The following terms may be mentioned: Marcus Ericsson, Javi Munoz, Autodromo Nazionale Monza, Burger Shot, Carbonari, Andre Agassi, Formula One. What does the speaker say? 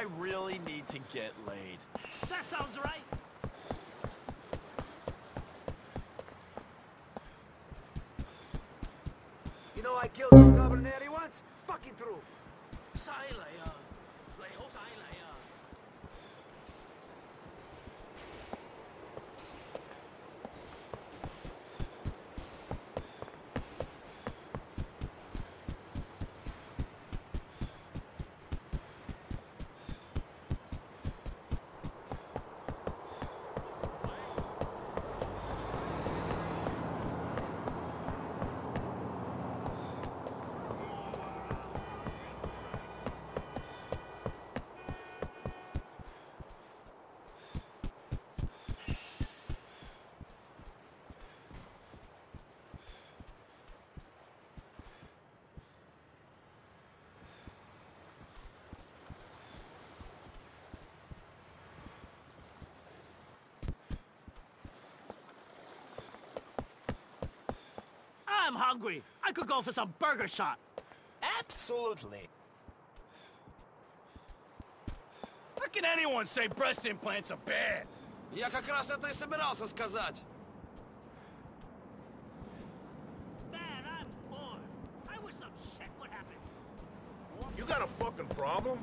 I really need to get laid. That sounds right. You know, I killed two Carbonari once. Fucking true. I'm hungry. I could go for some Burger Shot. Absolutely. How can anyone say breast implants are bad? Я как раз это и собирался сказать. Man, I'm bored. I wish some shit would happen. You got a fucking problem?